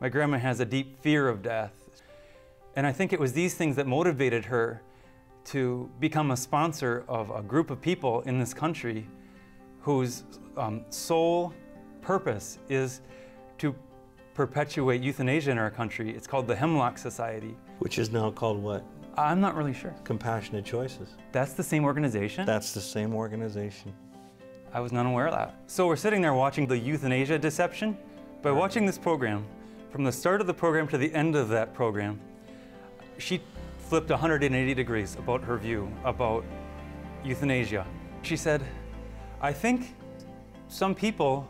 My grandma has a deep fear of death. And I think it was these things that motivated her to become a sponsor of a group of people in this country whose sole purpose is to perpetuate euthanasia in our country. It's called the Hemlock Society. Which is now called what? I'm not really sure. Compassionate Choices. That's the same organization? That's the same organization. I was not aware of that. So we're sitting there watching The Euthanasia Deception. By watching this program, from the start of the program to the end of that program, she flipped 180 degrees about her view about euthanasia. She said, I think some people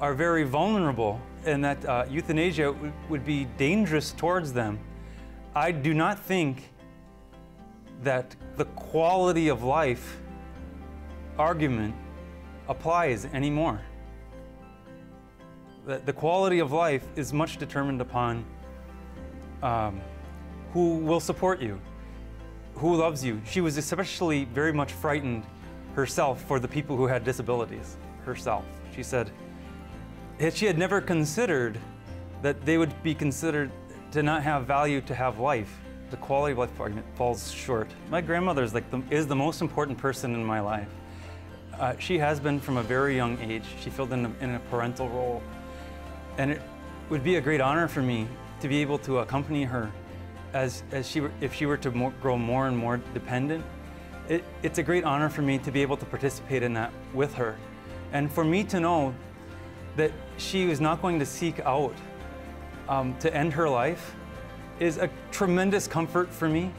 are very vulnerable and that euthanasia would be dangerous towards them. I do not think that the quality of life argument applies anymore. That the quality of life is much determined upon who will support you, who loves you. She was especially very much frightened herself for the people who had disabilities herself. She said she had never considered that they would be considered to not have value, to have life. The quality of life argument falls short. My grandmother is, is the most important person in my life. She has been from a very young age. She filled in a parental role. And it would be a great honor for me to be able to accompany her if she were to grow more and more dependent. It's a great honor for me to be able to participate in that with her. And for me to know that she was not going to seek out to end her life is a tremendous comfort for me.